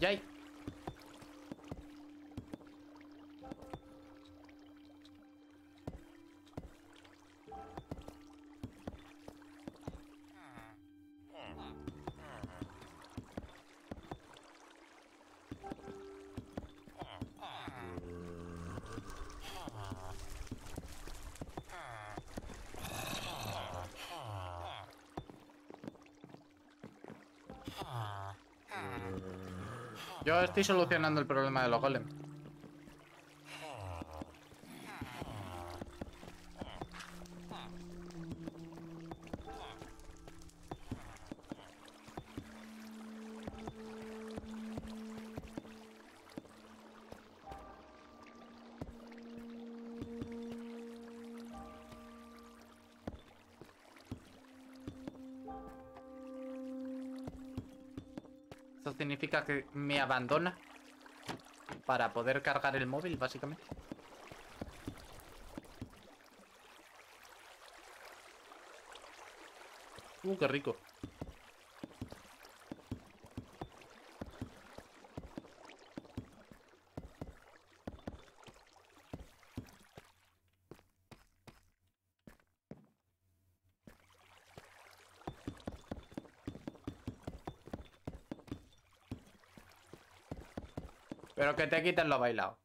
Yay. Yo estoy solucionando el problema de los golems. Significa que me abandona para poder cargar el móvil, básicamente. Qué rico. Pero que te quiten lo bailado.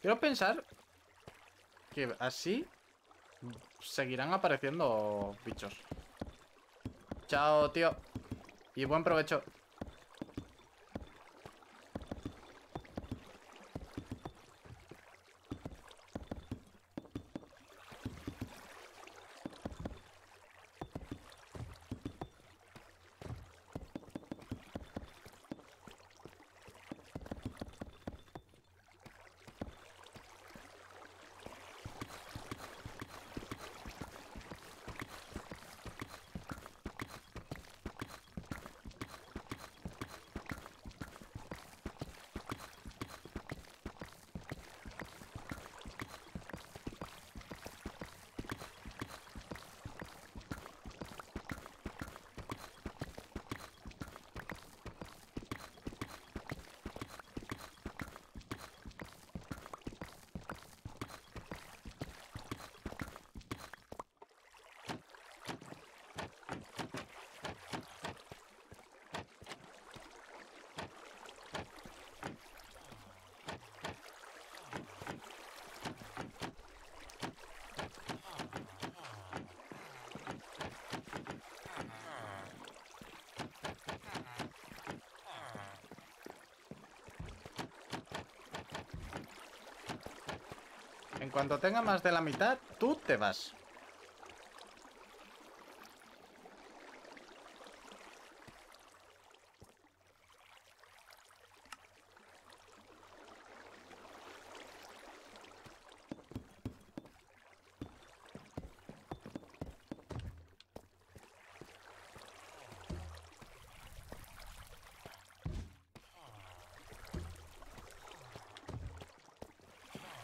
Quiero pensar que así seguirán apareciendo bichos. Chao, tío. Y buen provecho. En cuanto tenga más de la mitad, tú te vas.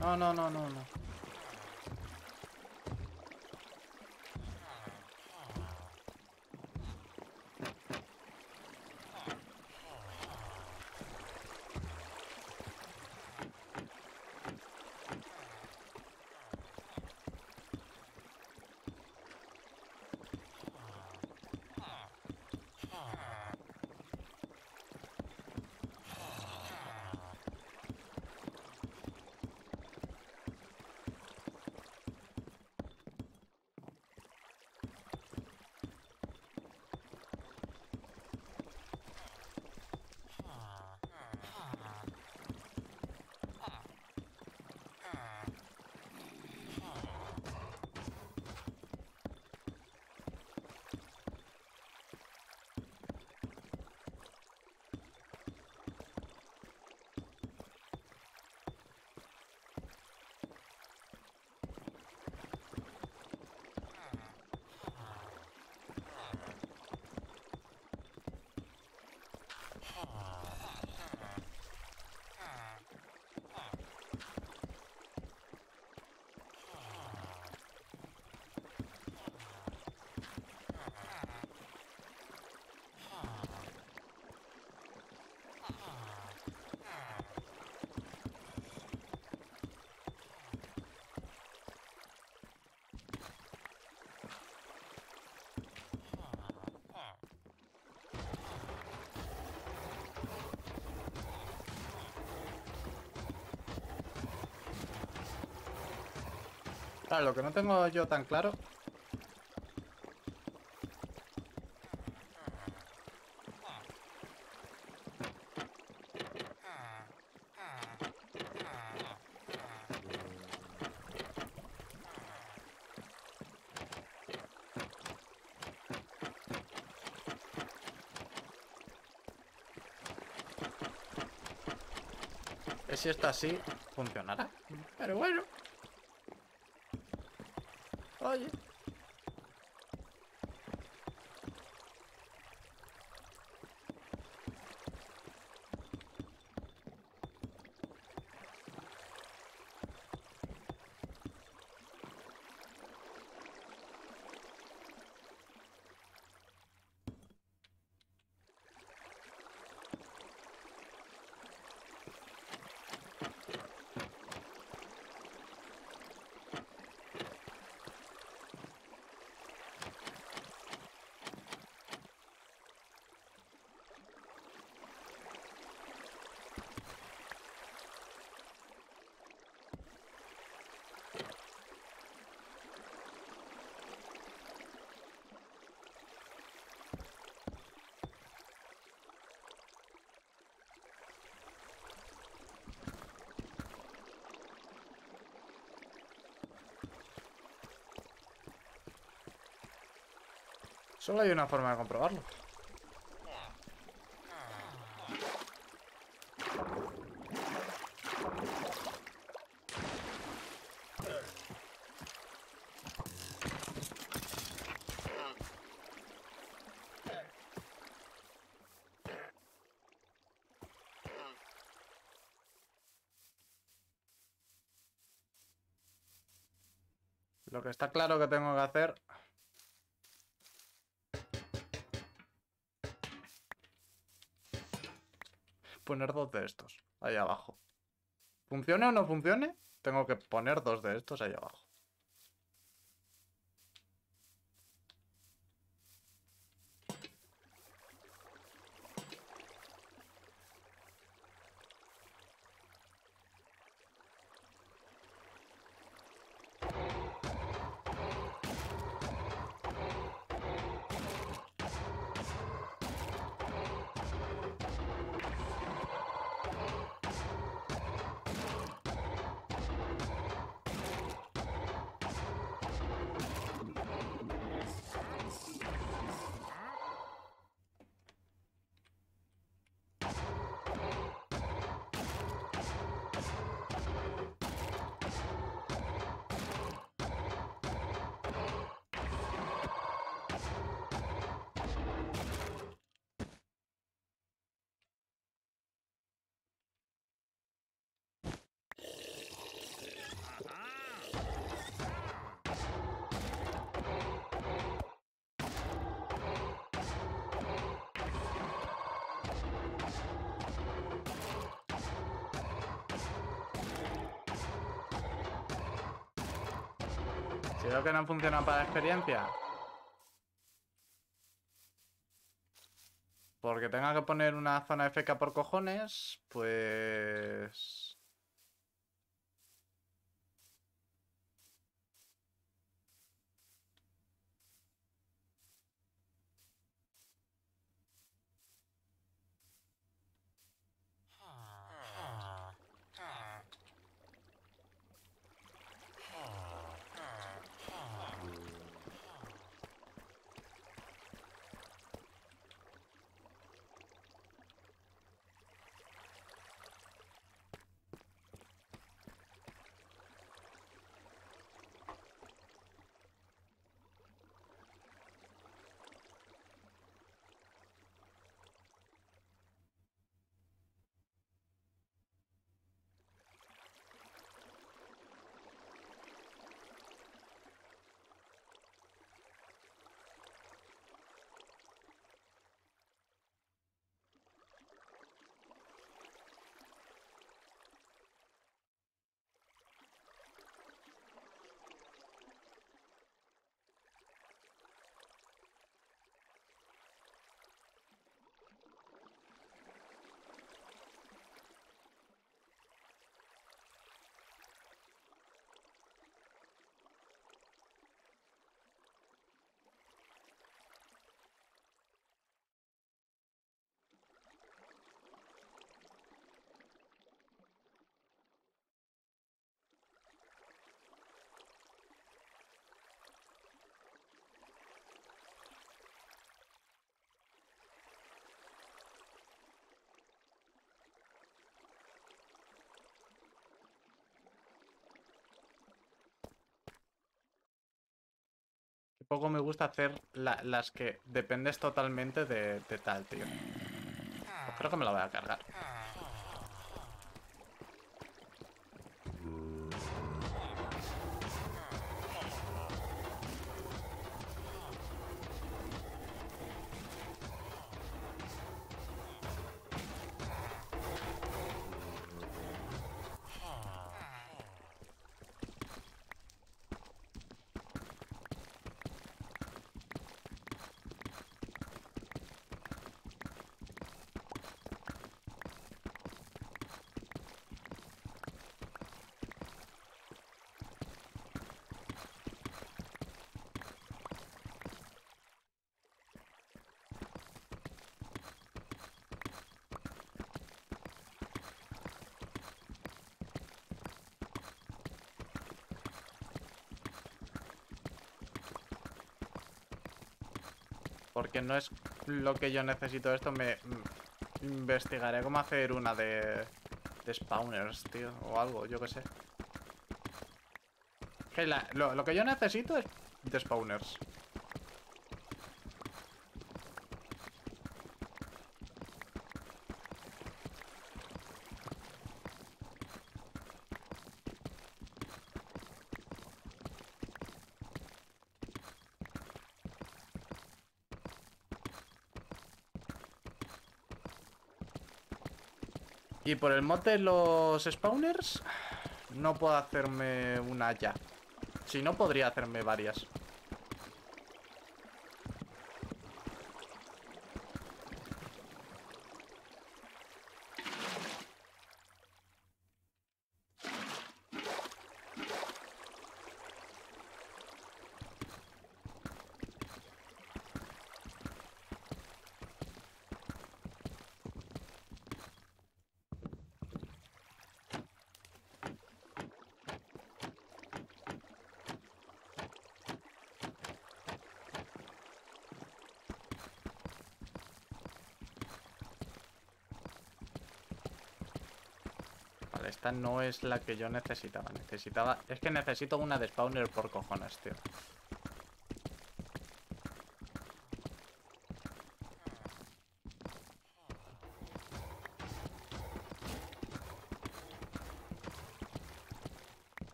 No, no, no, no, no. Claro, lo que no tengo yo tan claro... Si está así, funcionará. Pero bueno. Oye. Solo hay una forma de comprobarlo. Lo que está claro que tengo que hacer... poner dos de estos ahí abajo. ¿Funcione o no funcione? Tengo que poner dos de estos ahí abajo. Creo que no funciona para experiencia. Porque tenga que poner una zona FK por cojones, pues... Tampoco me gusta hacer las que dependes totalmente de tal, tío. Pues creo que me la voy a cargar. Porque no es lo que yo necesito. Esto me investigaré cómo hacer una de spawners, tío, o algo, yo qué sé. Que lo que yo necesito es de spawners. Y por el mod de los spawners no puedo hacerme una ya. Si no, podría hacerme varias. Esta no es la que yo necesitaba. Es que necesito una de spawner por cojones, tío.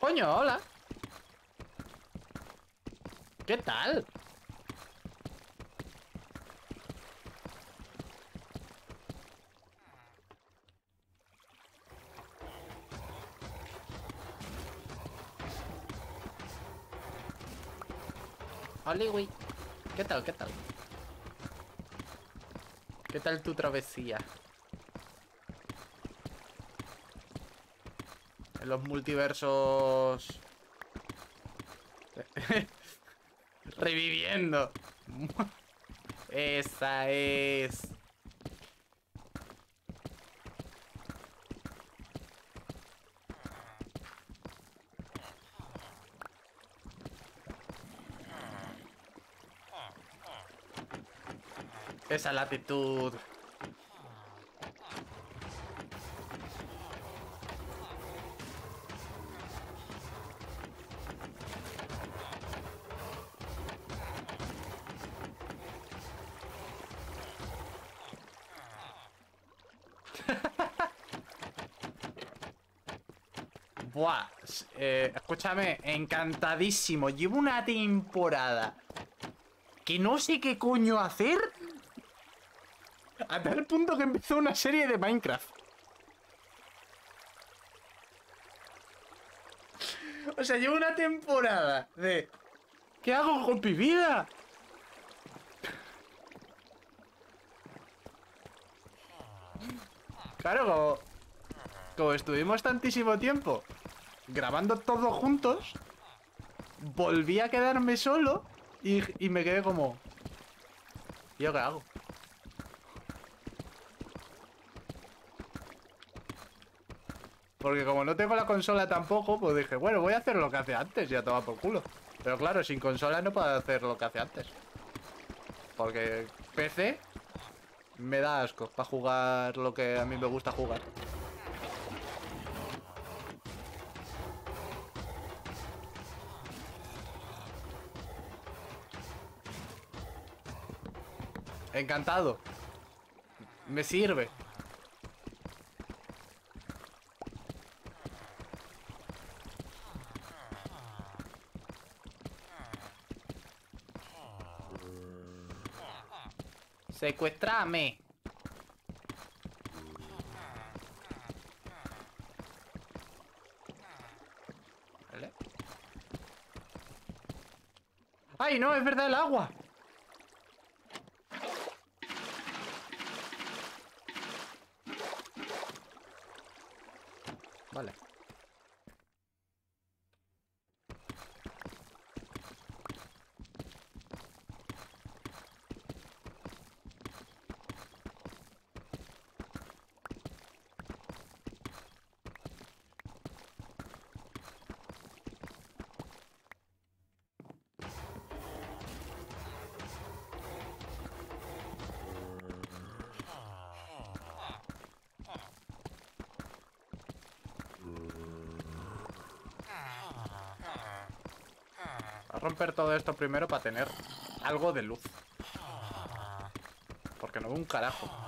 Coño, hola. ¿Qué tal? Hola, güey. ¿Qué tal? ¿Qué tal? ¿Qué tal tu travesía? Los multiversos reviviendo. Esa es. Esa latitud. Buah, escúchame, encantadísimo. Llevo una temporada que no sé qué coño hacer, a tal punto que empezó una serie de Minecraft. O sea, llevo una temporada de... ¿Qué hago con mi vida? Claro, como estuvimos tantísimo tiempo grabando todos juntos, volví a quedarme solo y me quedé como... ¿Yo qué hago? Porque como no tengo la consola tampoco, pues dije, bueno, voy a hacer lo que hace antes, ya toma por culo. Pero claro, sin consola no puedo hacer lo que hace antes, porque PC me da asco para jugar lo que a mí me gusta jugar. Encantado. Me sirve. Secuestrame. ¿Vale? ¡Ay, no! Es verdad, el agua. Vale. Romper todo esto primero para tener algo de luz, porque no veo un carajo.